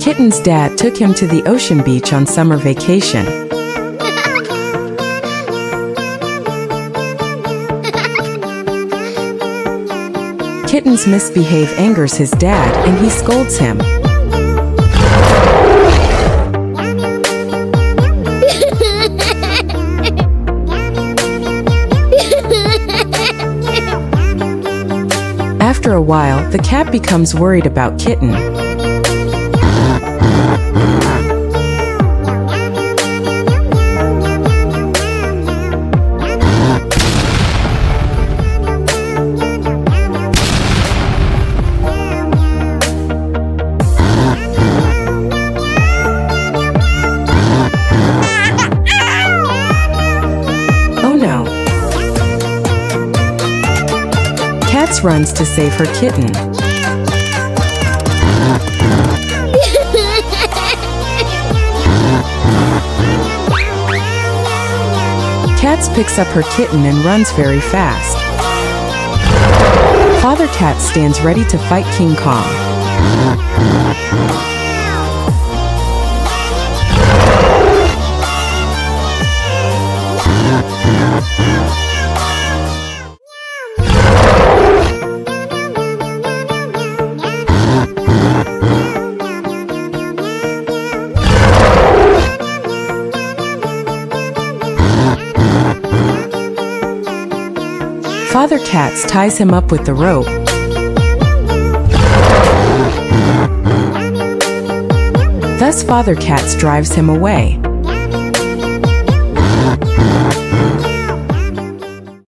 Kitten's dad took him to the ocean beach on summer vacation. Kitten's misbehave angers his dad and he scolds him. After a while, the cat becomes worried about Kitten. Cats runs to save her kitten. Cats picks up her kitten and runs very fast. Father Cat stands ready to fight King Kong. Father Cat ties him up with the rope. Thus Father Cat drives him away.